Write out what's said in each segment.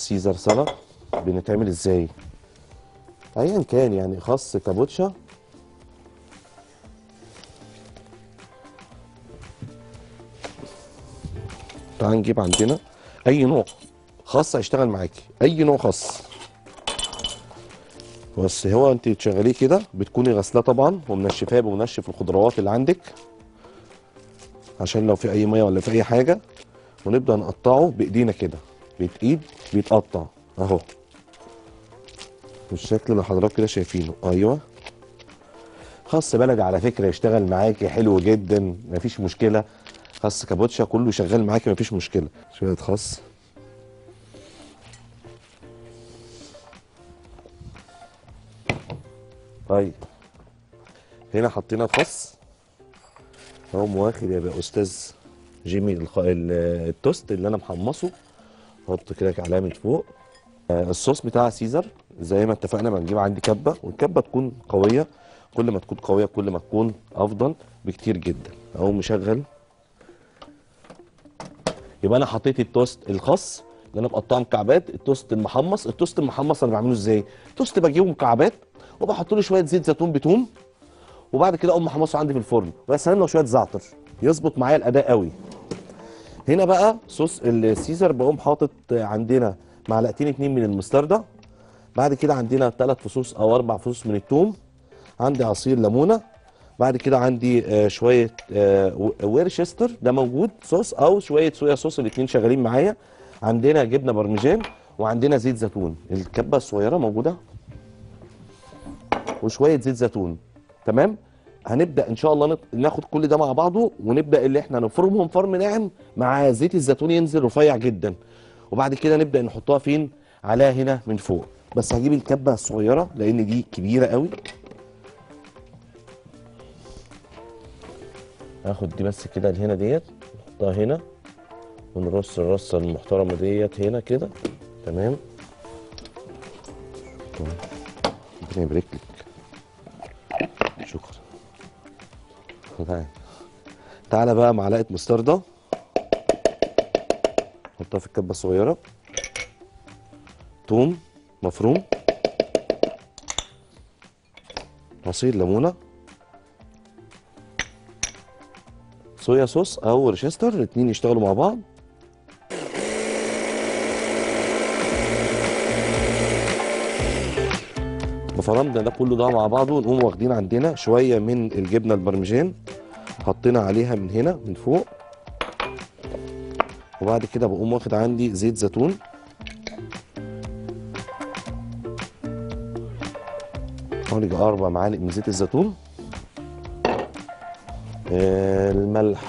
سيزر سالاد بنتعمل ازاي؟ ايا كان يعني خاص كابوتشا تعال نجيب عندنا اي نوع خاص هيشتغل معاكي، اي نوع خاص. بس هو انت تشغليه كده بتكوني غسلاه طبعا ومنشفاه بمنشف الخضروات اللي عندك عشان لو في اي ميه ولا في اي حاجه، ونبدا نقطعه بايدينا كده بالايد بيتقطع اهو بالشكل اللي حضراتكم كده شايفينه. ايوه خاص بلدي على فكره يشتغل معاكي حلو جدا مفيش مشكله، خاص كابوتشا كله شغال معاكي مفيش مشكله. شويه خاص طيب هنا حطينا الخس اهو واخد يا استاذ جيمي التوست اللي انا محمصه، حط كده علامه فوق. الصوص بتاع سيزر زي ما اتفقنا بنجيب عندي كبه، والكبه تكون قويه، كل ما تكون قويه كل ما تكون افضل بكتير جدا. اهو مشغل، يبقى انا حطيت التوست الخس اللي انا مقطعه مكعبات، التوست المحمص. التوست المحمص انا بعمله ازاي؟ التوست بجيبه مكعبات وبحط له شويه زيت زيتون بتوم، وبعد كده اقوم محمصه عندي في الفرن، ويا سلام لو شويه زعتر يظبط معايا الاداء قوي. هنا بقى صوص السيزر بقوم حاطط عندنا معلقتين 2 من المستردة، بعد كده عندنا 3 فصوص او 4 فصوص من التوم، عندي عصير ليمونه، بعد كده عندي شويه ويرشستر ده موجود صوص او شويه صويا صوص الاثنين شغالين معايا، عندنا جبنه برمجان، وعندنا زيت زيتون الكبه الصغيره موجوده وشويه زيت زيتون. تمام، هنبدا ان شاء الله ناخد كل ده مع بعضه ونبدا اللي احنا نفرمهم فرم ناعم مع زيت الزيتون ينزل رفيع جدا، وبعد كده نبدا نحطها فين؟ عليها هنا من فوق. بس هجيب الكبه الصغيره لان دي كبيره قوي، هاخد دي بس كده لهنا ديت نحطها هنا ونرص الرصه المحترمه ديت هنا كده. تمام ربنا يبارك لك، شكرا. طيب تعالى بقى معلقه مستردة حطها في الكبه الصغيره، توم مفروم، عصير ليمونه، صويا صوص او ريشستر الاثنين يشتغلوا مع بعض. فرمنا ده كله ده مع بعضه، ونقوم واخدين عندنا شويه من الجبنه البرمجان حطينا عليها من هنا من فوق، وبعد كده بقوم واخد عندي زيت زيتون حوالي 4 معالق من زيت الزيتون، الملح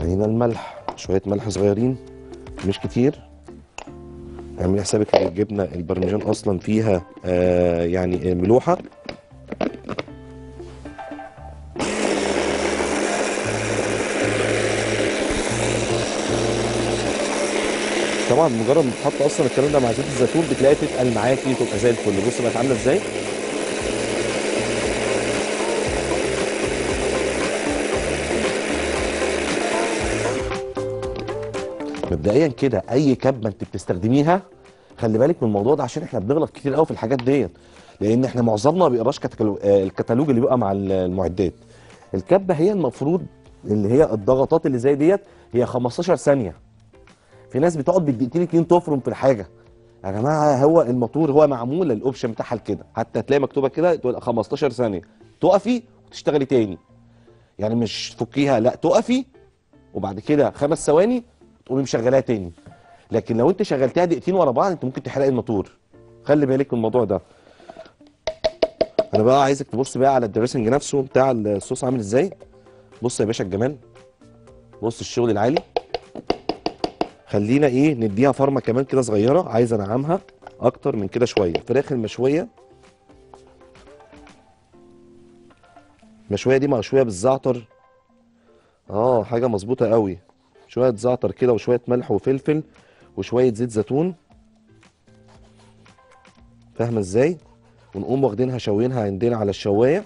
هنا الملح شويه ملح صغيرين مش كتير. اعملي حسابك ان الجبنه البرمجان اصلا فيها يعني ملوحه. طبعا مجرد ما تحط اصلا الكلام ده مع زيت الزيتون بتلاقي تتقل معاكي تبقى زي الفل. بص بقت عامله ازاي، مبدئيا كده اي كبه انت بتستخدميها خلي بالك من الموضوع ده عشان احنا بنغلط كتير قوي في الحاجات ديت، لان احنا معظمنا بيبقى باش الكتالوج اللي بيبقى مع المعدات. الكبه هي المفروض اللي هي الضغطات اللي زي ديت هي 15 ثانيه، في ناس بتقعد بالدقيقتين 2 تفرم في الحاجه. يا جماعه هو الموتور هو معمول الاوبشن بتاعها كده، حتى تلاقي مكتوبه كده 15 ثانيه تقفي وتشتغلي تاني، يعني مش تفكيها لا تقفي وبعد كده 5 ثواني تقومي مشغلاها تاني. لكن لو انت شغلتها دقيقتين ورا بعض انت ممكن تحرقي الموتور، خلي بالك من الموضوع ده. انا بقى عايزك تبص بقى على الدريسنج نفسه بتاع الصوص عامل ازاي. بص يا باشا الجمال، بص الشغل العالي. خلينا ايه نديها فرمه كمان كده صغيره، عايز انعمها اكتر من كده شويه. الفراخ المشويه دي مشويه بالزعتر، حاجه مظبوطه قوي، شويه زعتر كده وشويه ملح وفلفل وشويه زيت زيتون، فاهمه ازاي؟ ونقوم واخدينها شاويينها عندنا على الشوايه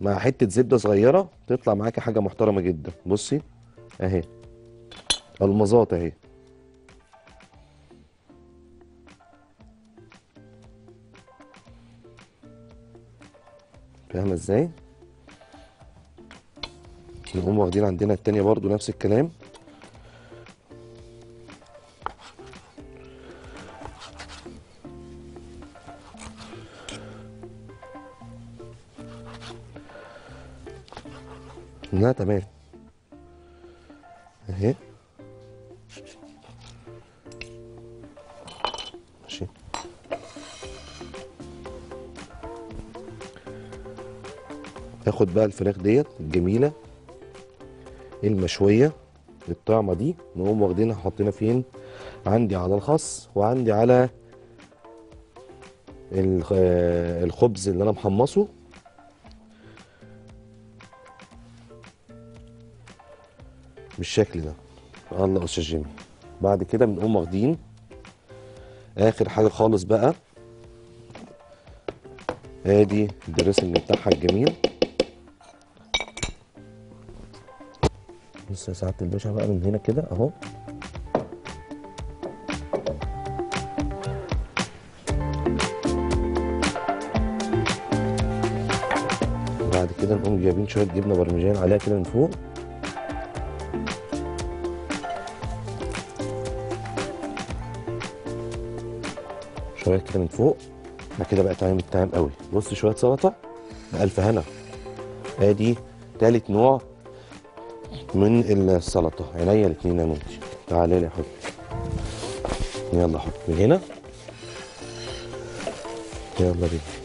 مع حته زبده صغيره، تطلع معاكي حاجه محترمه جدا. بصي اهي المظاط اهي، فاهمه ازاي؟ نقوم واخدين عندنا التانية برضو نفس الكلام. لا تمام اهي ماشي. اخد بقى الفراخ ديت الجميله المشويه الطعمه دي، نقوم واخدينها حاطينها فين؟ عندي على الخس وعندي على الخبز اللي انا محمصه. بالشكل ده. الله يا استاذ جيمي. بعد كده بنقوم واخدين اخر حاجه خالص بقى، ادي الدريسنج بتاعها الجميل. بص يا سعاده الباشا بقى من هنا كده اهو. بعد كده نقوم جايبين شويه جبنه برمجان عليها كده من فوق. شويه كده من فوق. بعد كده بقى طعم الطعم قوي. بص شويه سلطه بألف هنا. ادي تالت نوع من السلطه. عينيا الاثنين يا نوتي. تعالى لي يا حبيبي. يلا يا حبيبي من هنا. يلا بينا.